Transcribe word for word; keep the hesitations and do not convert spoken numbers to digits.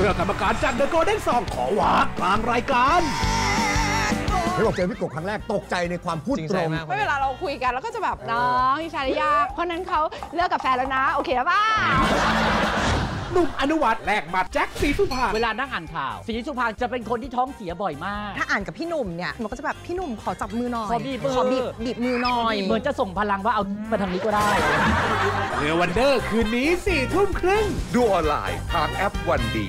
เมื่อกรรมการจัดเดอะโกลเด้นซองขอวากกลางรายการพี่บอกเจอพี่กบครั้งแรกตกใจในความพูดตรงไม่เวลาเราคุยกันแล้วก็จะแบบน้องอิชาริยาคนนั้นเขาเลิกกับแฟนแล้วนะโอเคแล้วป่ะหนุ่มอนุวัฒน์แลกหมัดแจ็คศรีสุภางเวลานั่งอ่านข่าวศรีสุภางจะเป็นคนที่ท้องเสียบ่อยมากถ้าอ่านกับพี่หนุ่มเนี่ยมันก็จะแบบพี่หนุ่มขอจับมือหน่อยขอบีบมือขอบีบบีบมือหน่อยเหมือนจะส่งพลังว่าเอาไปทางนี้ก็ได้เดอะวันเดอร์คืนนี้สี่ทุ่มครึ่งดูออนไลน์ทางแอปวันดี